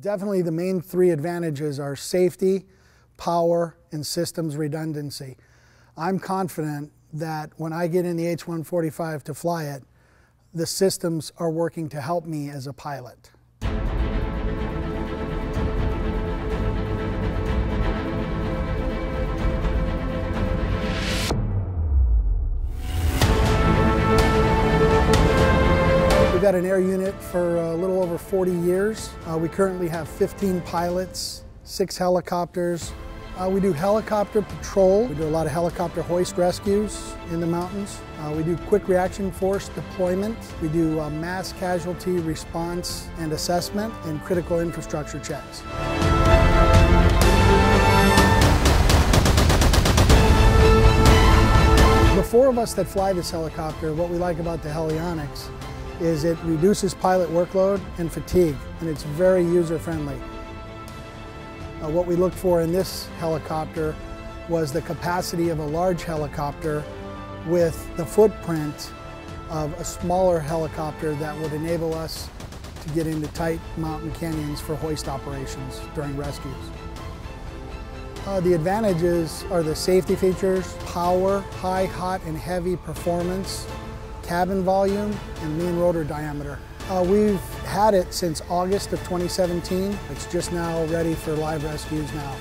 definitely the main three advantages are safety, power, and systems redundancy. I'm confident that when I get in the H145 to fly it, the systems are working to help me as a pilot. We've had an air unit for a little over 40 years. We currently have 15 pilots, 6 helicopters. We do helicopter patrol. We do a lot of helicopter hoist rescues in the mountains. We do quick reaction force deployment. We do mass casualty response and assessment and critical infrastructure checks. The four of us that fly this helicopter, what we like about the Helionix is it reduces pilot workload and fatigue, and it's very user-friendly. What we looked for in this helicopter was the capacity of a large helicopter with the footprint of a smaller helicopter that would enable us to get into tight mountain canyons for hoist operations during rescues. The advantages are the safety features, power, high, hot, and heavy performance, cabin volume, and mean rotor diameter. We've had it since August of 2017. It's just now ready for live rescues now.